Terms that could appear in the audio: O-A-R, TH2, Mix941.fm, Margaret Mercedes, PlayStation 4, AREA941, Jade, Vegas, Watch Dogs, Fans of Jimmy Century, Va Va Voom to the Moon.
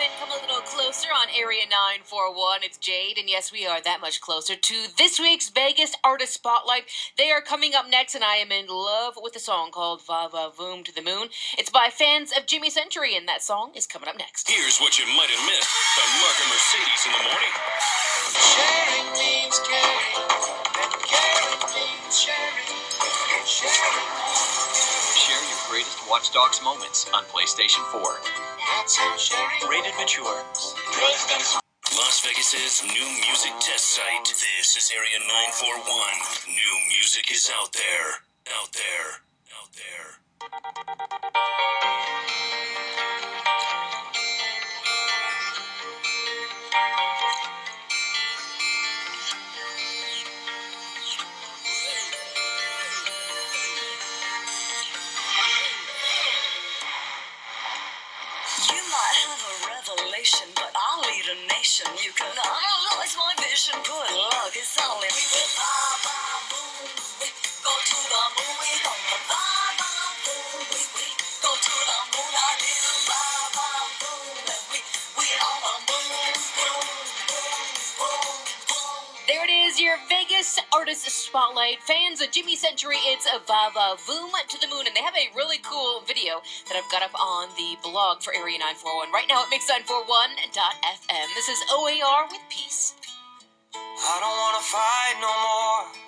and come a little closer on Area 941. It's Jade, and yes, we are that much closer to this week's Vegas Artist Spotlight. They are coming up next, and I am in love with a song called Va Va Voom to the Moon. It's by Fans of Jimmy Century, and that song is coming up next. Here's what you might have missed by Margaret Mercedes in the morning. Sharing means caring, and caring means sharing, and sharing means caring. Share your greatest Watch Dogs moments on PlayStation 4. Rated mature. Las Vegas's new music test site. This is Area 941. New music is out there. Out there. Out there. But I'll lead a nation. You can analyze my vision. Good luck, it's all in. We will va va boom, we go to the moon. We gonna va va boom, we go to the moon. I did a va va boom, and we on the moon. Boom, boom, boom, boom. There it is, your Vegas Artist Spotlight. Fans of Jimmy Century, it's a Va Va Voom to the Moon, and they have a really cool video that I've got up on the blog for Area 941 right now at Mix941.fm. This is O-A-R with Peace. I don't want to fight no more.